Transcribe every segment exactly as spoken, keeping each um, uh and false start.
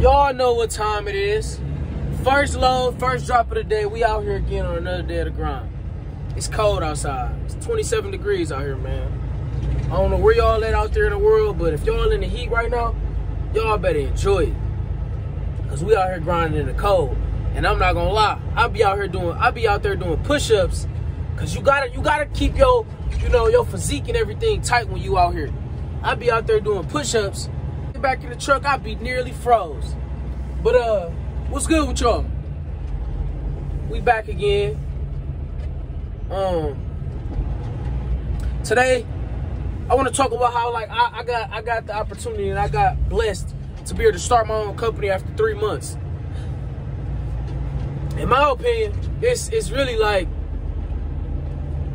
Y'all know what time it is. First load, first drop of the day. We out here again on another day of the grind. It's cold outside. It's twenty-seven degrees out here, man. I don't know where y'all at out there in the world, but if y'all in the heat right now, y'all better enjoy it. Cause we out here grinding in the cold. And I'm not gonna lie, I'll be out here doing I'll be out there doing push-ups. Cause you gotta you gotta keep your, you know, your physique and everything tight when you out here. I'll be out there doing push-ups. Back in the truck, I'll be nearly froze. But uh what's good with y'all? We back again. Um Today I wanna talk about how like I, I got I got the opportunity and I got blessed to be able to start my own company after three months. In my opinion, it's it's really like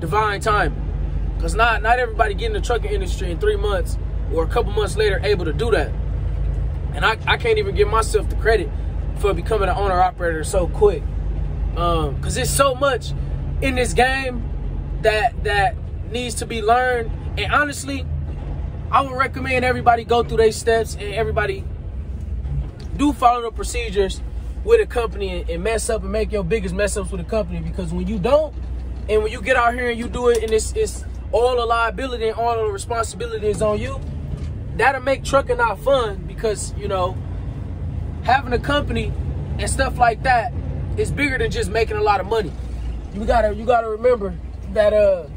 divine timing. Cause not not everybody get in the trucking industry in three months or a couple months later able to do that. And I, I can't even give myself the credit for becoming an owner-operator so quick. Um, Cause there's so much in this game that that needs to be learned. And honestly, I would recommend everybody go through their steps and everybody do follow the procedures with a company and, and mess up and make your biggest mess ups with a company. Because when you don't, and when you get out here and you do it and it's, it's all the liability and all the responsibility is on you, that'll make trucking not fun because, you know, having a company and stuff like that is bigger than just making a lot of money. You gotta, you gotta remember that uh,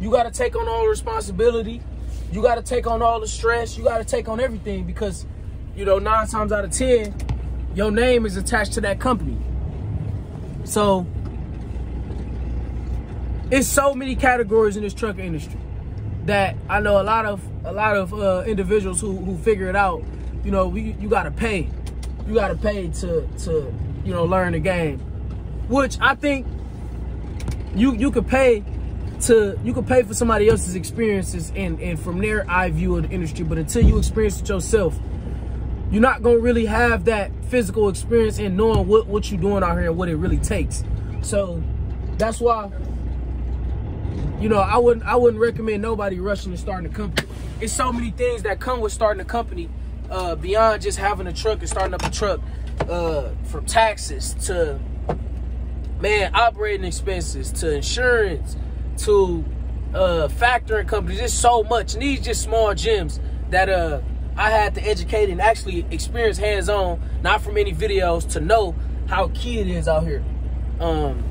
you gotta take on all the responsibility. You gotta take on all the stress. You gotta take on everything because, you know, nine times out of ten, your name is attached to that company. So it's so many categories in this trucking industry that I know a lot of a lot of uh, individuals who, who figure it out. You know, we, you gotta pay. You gotta pay to to you know learn the game, which I think you you could pay to you could pay for somebody else's experiences and and from their eye view of the industry. But until you experience it yourself, you're not gonna really have that physical experience in knowing what what you're doing out here and what it really takes. So that's why, you know, I wouldn't I wouldn't recommend nobody rushing to starting a company. It's so many things that come with starting a company uh, beyond just having a truck and starting up a truck, uh, from taxes to, man, operating expenses to insurance to uh, factoring companies. There's so much. And these just small gems that uh, I had to educate and actually experience hands-on, not from any videos, to know how key it is out here. Um,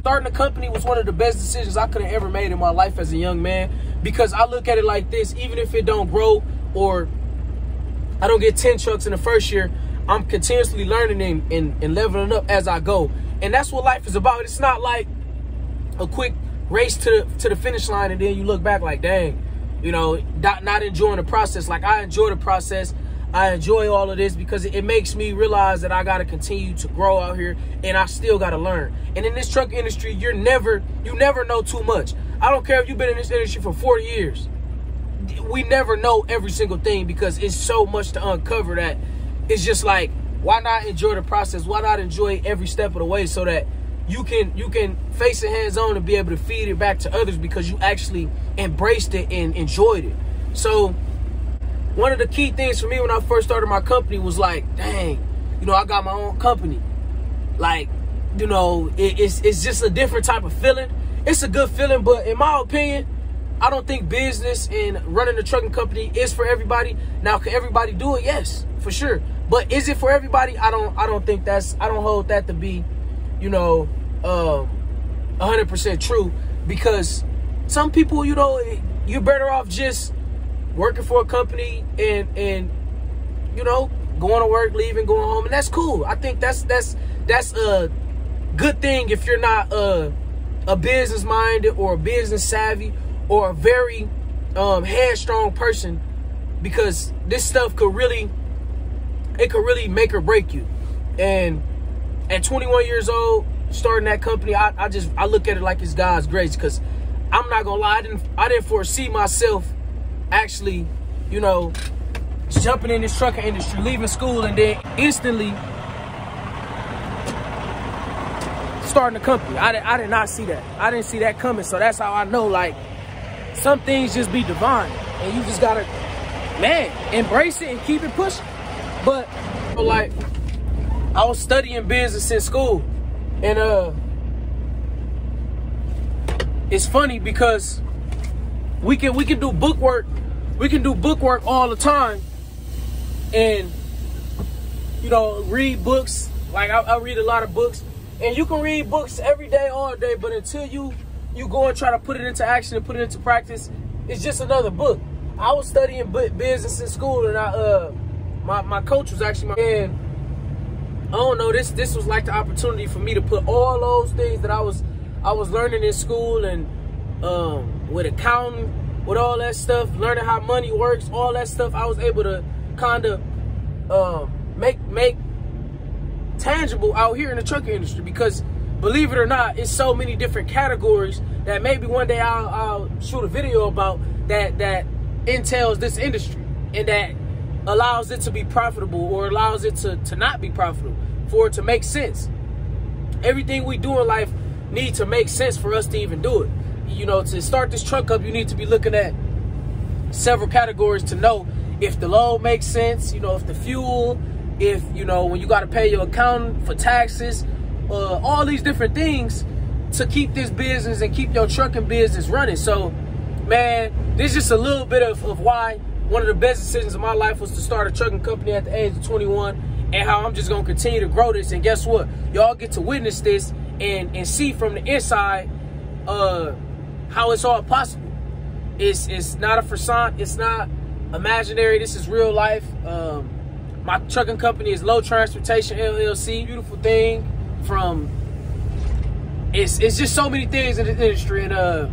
Starting a company was one of the best decisions I could have ever made in my life as a young man, because I look at it like this: even if it don't grow or I don't get ten trucks in the first year, I'm continuously learning and, and, and leveling up as I go. And that's what life is about. It's not like a quick race to, to the finish line and then you look back like, dang, you know, not, not enjoying the process. Like, I enjoy the process. I enjoy all of this because it makes me realize that I got to continue to grow out here and I still got to learn. And in this truck industry, you're never, you never know too much. I don't care if you've been in this industry for forty years. We never know every single thing because it's so much to uncover that it's just like, why not enjoy the process? Why not enjoy every step of the way so that you can, you can face it hands on and be able to feed it back to others because you actually embraced it and enjoyed it. So one of the key things for me when I first started my company was like, dang, you know, I got my own company. Like, you know, it, it's, it's just a different type of feeling. It's a good feeling, but in my opinion, I don't think business and running a trucking company is for everybody. Now, can everybody do it? Yes, for sure. But is it for everybody? I don't, I don't think that's, I don't hold that to be, you know, um, one hundred percent true, because some people, you know, you're better off just working for a company and, and, you know, going to work, leaving, going home. And that's cool. I think that's, that's, that's a good thing if you're not a, a business minded or a business savvy or a very um, headstrong person, because this stuff could really, it could really make or break you. And at twenty-one years old, starting that company, I, I just, I look at it like it's God's grace. Cause I'm not gonna lie, I didn't, I didn't foresee myself actually, you know, jumping in this trucking industry, leaving school, and then instantly starting a company. I did, I did not see that. I didn't see that coming. So that's how I know, like, some things just be divine. And you just gotta, man, embrace it and keep it pushing. But example, like I was studying business in school, and uh, it's funny because we can we can do book work, we can do book work all the time, and you know, read books. Like I, I read a lot of books, and you can read books every day, all day, but until you you go and try to put it into action and put it into practice, it's just another book. I was studying business in school, and I uh my my coach was actually my man. I don't know, this this was like the opportunity for me to put all those things that I was I was learning in school, and um, with accounting, with all that stuff, learning how money works, all that stuff. I was able to kind of um, make make tangible out here in the trucking industry, because believe it or not, it's so many different categories that maybe one day I'll, I'll shoot a video about that that entails this industry and that allows it to be profitable or allows it to, to not be profitable, for it to make sense. Everything we do in life needs to make sense for us to even do it. You know, to start this truck up, you need to be looking at several categories to know if the load makes sense, you know, if the fuel, if, you know, when you got to pay your accountant for taxes, uh, all these different things to keep this business and keep your trucking business running. So, man, this is just a little bit of, of why one of the best decisions of my life was to start a trucking company at the age of twenty-one, and how I'm just going to continue to grow this. And guess what? Y'all get to witness this and, and see from the inside uh, how it's all possible. It's, it's not a facade. It's not imaginary. This is real life. Um, my trucking company is Low Transportation L L C. Beautiful thing. From it's, it's just so many things in the industry. And uh,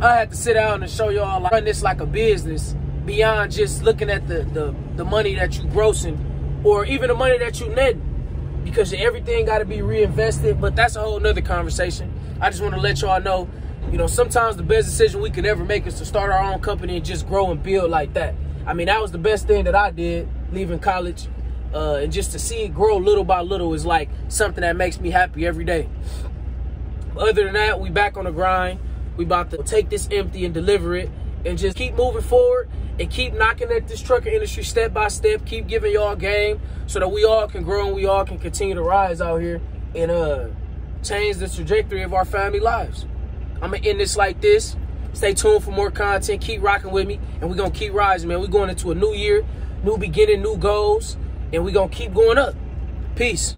I had to sit down and show y'all, like, run this like a business, beyond just looking at the, the, the money that you grossing or even the money that you netting, because everything got to be reinvested. But that's a whole nother conversation. I just want to let y'all know, you know, sometimes the best decision we could ever make is to start our own company and just grow and build like that. I mean, that was the best thing that I did leaving college, uh, and just to see it grow little by little is like something that makes me happy every day. Other than that, we back on the grind. We about to take this empty and deliver it, and just keep moving forward and keep knocking at this trucking industry step by step. Keep giving y'all game so that we all can grow and we all can continue to rise out here and uh, change the trajectory of our family lives. I'm going to end this like this. Stay tuned for more content. Keep rocking with me, and we're going to keep rising, man. We're going into a new year, new beginning, new goals, and we're going to keep going up. Peace.